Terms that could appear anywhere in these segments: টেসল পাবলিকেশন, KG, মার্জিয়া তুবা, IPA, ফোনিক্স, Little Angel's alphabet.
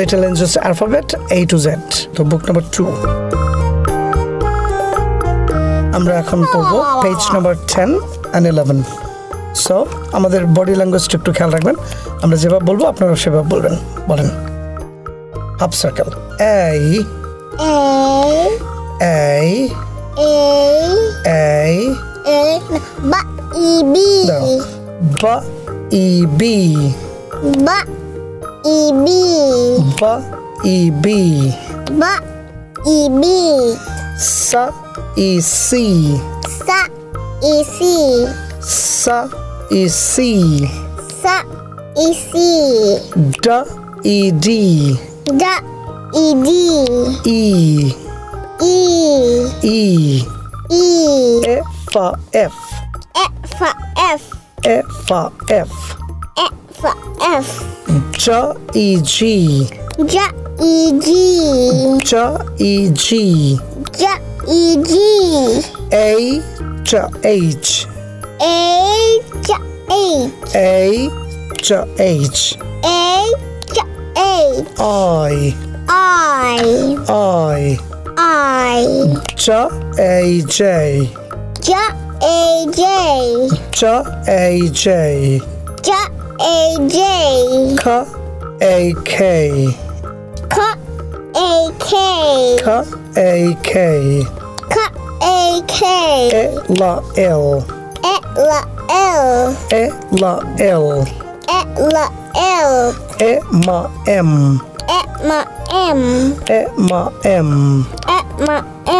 Little Angel's Alphabet A to Z, the book number 2. আমরা এখন পড়ব পেজ নাম্বার 10 and 11. So, আমাদের body ল্যাঙ্গুয়েজটা একটু খেয়াল রাখবেন। আমরা যেভাবে বলবো আপনারা সেভাবে বলবেন। বলেন। Half circle. A A A A A ba e b ba e b ba E B ba E B ba E B sa E C sa E C sa E C sa E C da E D da E D E E E E F for F F for F F for F F J E G J E G J E G J E G A J H A J H A J H A J H I I J A J J A J J A J J A J K A K K A K K A K K A K E L L E L L E L L E L L E M E M E M E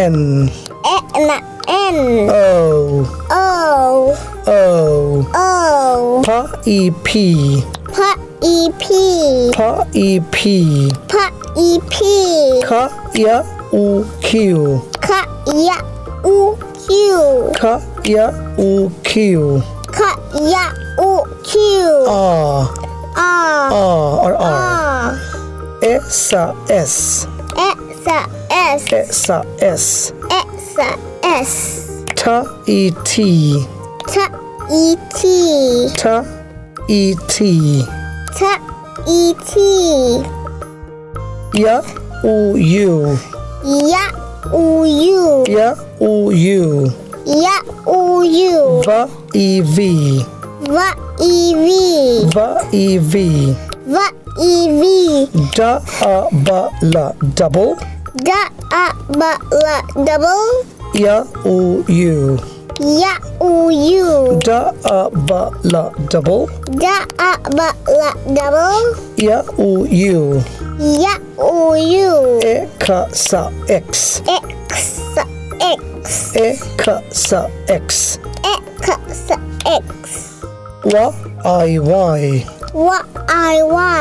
N N O O O O P E P P E P P E P P E P K Y U Q K Y U Q K Y U Q K Y U Q R R or R S S S S S S T E T T E T T E T T E T Y U U Y U U Y U U Y U U V E V V E V V E V V E V D A B L double D A B L double Y U U Ya U U Da A Ba La double Da A Ba La double Ya U U Ya U U E K Sa X E K Sa X E K Sa X E K Sa X Wa I Y Wa I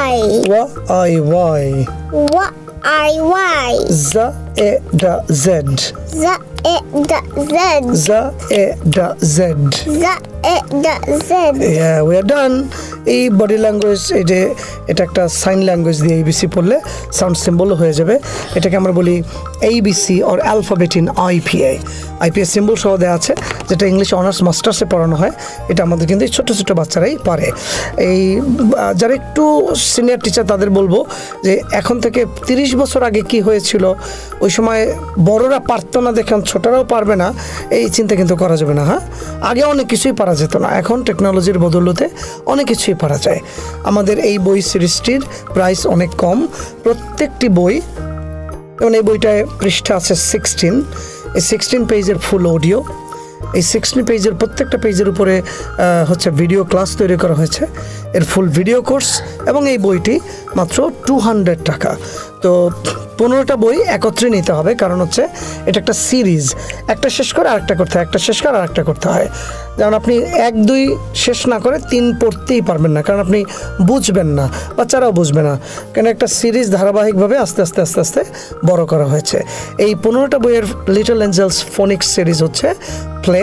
Y Wa I Y Wa I Y Z E Da Z Z E da Z. Za E da Z. Za E da Z. Yeah, we are done. E body language eta sign language the ABC porle sound symbol hoye jabe. Eta ke amra boli ABC or alphabet in IPA. IPA symbol show deya ache. Jeta English honors master se porano hoy. Eta amader kintu choto choto bachcharai pare. Ei jara ektu senior teacher tader bolbo je ekhon theke 30 bochor age ki hoyechilo oi shomoy borora parto na dekhen ছোটরাও পারবে না এই চিন্তা কিন্তু করা যাবে না হ্যাঁ আগে অনেক কিছুই পারা যেত না এখন টেকনোলজির বদৌলতে অনেক কিছুই পারা যায় আমাদের এই বই সিরিজটির প্রাইস অনেক কম প্রত্যেকটি বই এই বইটায় পৃষ্ঠা আছে 16 এই 16 পেজের ফুল অডিও এই 16 পেজের প্রত্যেকটা পেজের উপরে হচ্ছে ভিডিও ক্লাস তৈরি করা হয়েছে এর ফুল ভিডিও কোর্স এবং এই বইটি মাত্র 200 টাকা তো 15টা বই একত্রে নিতে হবে কারণ হচ্ছে এটা একটা সিরিজ একটা শেষ করে আরেকটা করতে হয় একটা শেষ করে আরেকটা করতে হয় কারণ আপনি 1 2 শেষ না করে 3 পড়তেই পারবেন না কারণ আপনি বুঝবেন না বাচ্চারাও বুঝবে না কারণ একটা সিরিজ ধারাবাহিকভাবে আস্তে আস্তে আস্তে আস্তে বড় করা হয়েছে এই 15টা বইয়ের লিটল অ্যাঞ্জেলস ফোনিক্স সিরিজ হচ্ছে play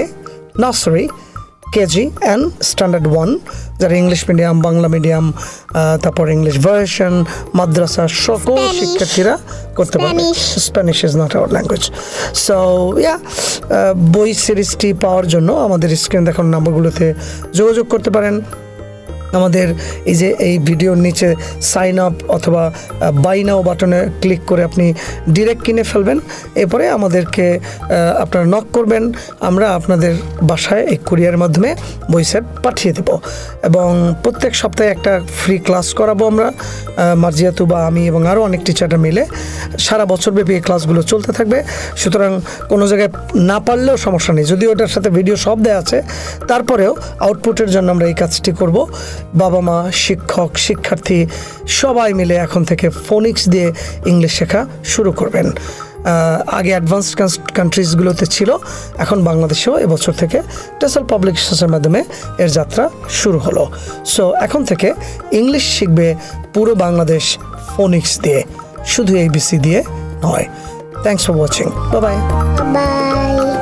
nursery KG and Standard 1 যারা English medium, Bangla medium, তারপর English version, মাদ্রাসা সকল শিক্ষার্থীরা করতে পারবে Spanish is not our language so yeah বই সিরিজটি পাওয়ার জন্য আমাদের স্ক্রিনে দেখানো নম্বরগুলোতে যোগাযোগ করতে পারেন আমাদের এই যে এই ভিডিওর নিচে সাইন আপ অথবা বাই নাও বাটনে ক্লিক করে আপনি ডিরেক্ট কিনে ফেলবেন। এরপরে আমাদেরকে আপনারা নক করবেন, আমরা আপনাদের বাসায় এই কুরিয়ারের মাধ্যমে বই সেট পাঠিয়ে দেব। এবং প্রত্যেক সপ্তাহে একটা ফ্রি ক্লাস করাবো আমরা, মার্জিয়া তুবা, আমি এবং আরও অনেক টিচাররা মিলে সারা বছরব্যাপী এই ক্লাসগুলো চলতে থাকবে। সুতরাং কোনো জায়গায় না পারলেও সমস্যা নেই, যদিও ওটার সাথে ভিডিও সব দেওয়া আছে, তারপরেও আউটপুটের জন্য আমরা এই কাজটি করব। বাবা মা, শিক্ষক, শিক্ষার্থী সবাই মিলে এখন থেকে ফোনিক্স দিয়ে ইংলিশ শেখা শুরু করবেন। আগে অ্যাডভান্স কান্ট্রিজগুলোতে ছিল, এখন বাংলাদেশেও এবছর থেকে টেসল পাবলিকেশনের মাধ্যমে এর যাত্রা শুরু হলো। সো এখন থেকে ইংলিশ শিখবে পুরো বাংলাদেশ ফোনিক্স দিয়ে, শুধু ABC দিয়ে নয়। Thanks for watching, bye by.